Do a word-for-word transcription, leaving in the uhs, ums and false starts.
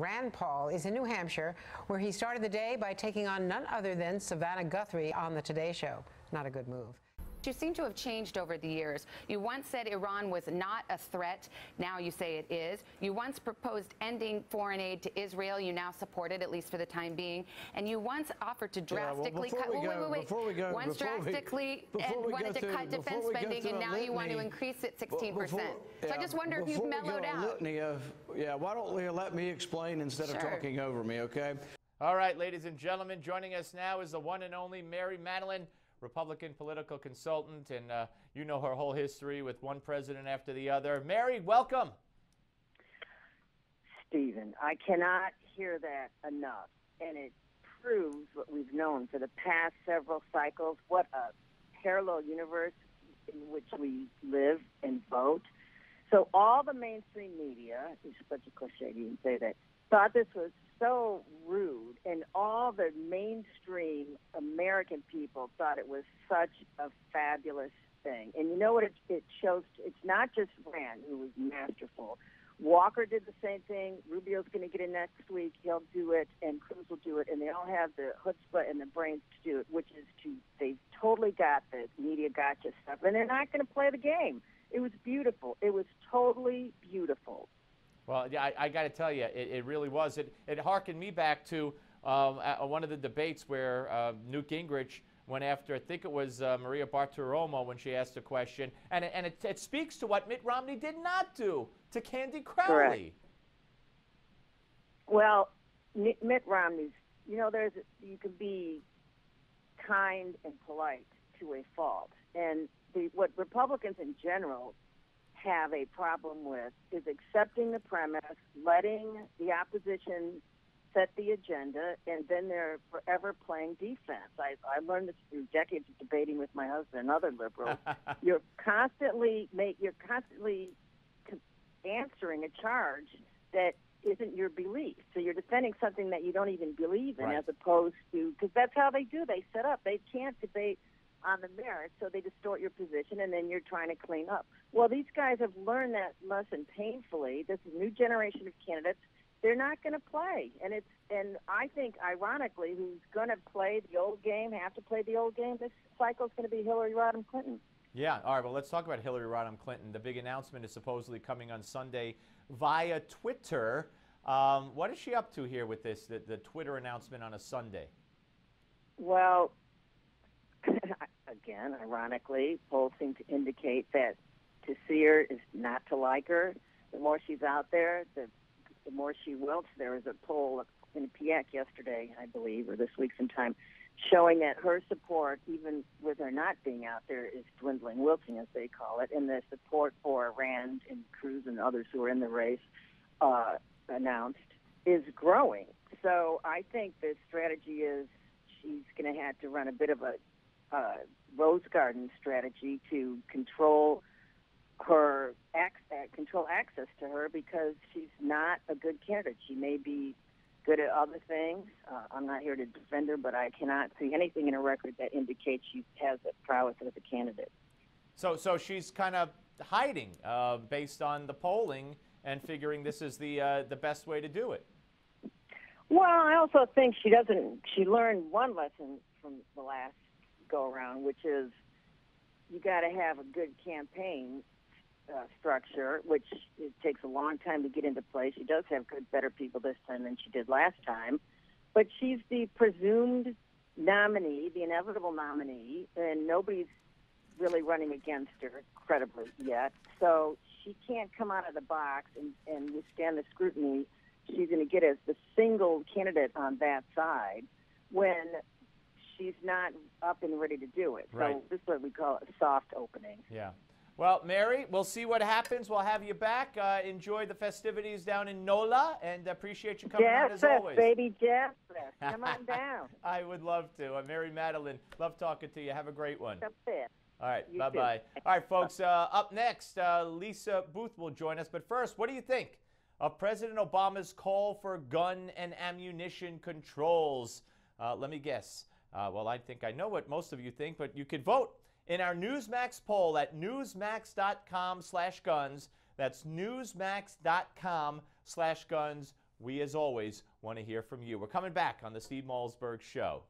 Rand Paul is in New Hampshire, where he started the day by taking on none other than Savannah Guthrie on The Today Show. Not a good move. You seem to have changed over the years. You once said Iran was not a threat. Now you say it is. You once proposed ending foreign aid to Israel. You now support it, at least for the time being. And you once offered to drastically cut. Wait, wait, wait. Before we go, once drastically wanted to cut defense spending, and now you want to increase it sixteen percent. So I just wonder if you've mellowed out. Yeah, why don't you let me explain instead of talking over me, okay? All right, ladies and gentlemen, joining us now is the one and only Mary Madeline, Republican political consultant, and uh, you know her whole history with one president after the other. Mary, welcome. Stephen, I cannot hear that enough, and it proves what we've known for the past several cycles, what a parallel universe in which we live and vote. So all the mainstream media, it's such a cliche to even say that, thought this was so rude, and all the mainstream American people thought it was such a fabulous thing. And you know what it, it shows? It's not just Rand, who was masterful. Walker did the same thing. Rubio's going to get it next week. He'll do it, and Cruz will do it, and they all have the chutzpah and the brains to do it, which is to, they totally got the media gotcha stuff, and they're not going to play the game. It was beautiful. It was totally beautiful. Well, I, I got to tell you, it, it really was. It, it harkened me back to um, uh, one of the debates where uh, Newt Gingrich went after, I think it was uh, Maria Bartiromo when she asked a question, and, and it, it speaks to what Mitt Romney did not do to Candy Crowley. Correct. Well, Mitt Romney's, you know, there's you can be kind and polite to a fault, and the, what Republicans in general have a problem with is accepting the premise, letting the opposition set the agenda, and then they're forever playing defense. I, I learned this through decades of debating with my husband and other liberals. You're constantly make, you're constantly answering a charge that isn't your belief. So you're defending something that you don't even believe in, right, as opposed to, because that's how they do. They set up. They can't debate on the merits, so they distort your position, and then you're trying to clean up. Well, these guys have learned that lesson painfully. This new generation of candidates, they're not going to play. And it's and I think, ironically, who's going to play the old game, have to play the old game this cycle, is going to be Hillary Rodham Clinton. Yeah, all right, well, let's talk about Hillary Rodham Clinton. The big announcement is supposedly coming on Sunday via Twitter. Um, what is she up to here with this, the, the Twitter announcement on a Sunday? Well, again, ironically, polls seem to indicate that to see her is not to like her. The more she's out there, the, the more she wilts. There was a poll in P I A C yesterday, I believe, or this week sometime, showing that her support, even with her not being out there, is dwindling, wilting, as they call it, and the support for Rand and Cruz and others who are in the race uh, announced is growing. So I think the strategy is she's going to have to run a bit of a Uh, Rose Garden strategy to control her access, control access to her, because she's not a good candidate. She may be good at other things. Uh, I'm not here to defend her, but I cannot see anything in her record that indicates she has a prowess as a candidate. So, so she's kind of hiding uh, based on the polling and figuring this is the uh, the best way to do it. Well, I also think she doesn't. She learned one lesson from the last go around, which is you got to have a good campaign uh, structure, which it takes a long time to get into place. She does have good, better people this time than she did last time, but she's the presumed nominee, the inevitable nominee, and nobody's really running against her credibly yet. So she can't come out of the box and, and withstand the scrutiny she's going to get as the single candidate on that side when she's not up and ready to do it. So right. This is what we call a soft opening. Yeah. Well, Mary, we'll see what happens. We'll have you back. Uh, enjoy the festivities down in Nola, and appreciate you coming out as always. Yes, baby, yes. Come on down. I would love to. Uh, Mary Madeline, love talking to you. Have a great one. That's it. All right, bye-bye. All right, folks, uh, up next, uh, Lisa Booth will join us. But first, what do you think of President Obama's call for gun and ammunition controls? Uh, let me guess. Uh, well, I think I know what most of you think, but you could vote in our Newsmax poll at newsmax dot com slash guns. That's newsmax dot com slash guns. We, as always, want to hear from you. We're coming back on the Steve Malzberg Show.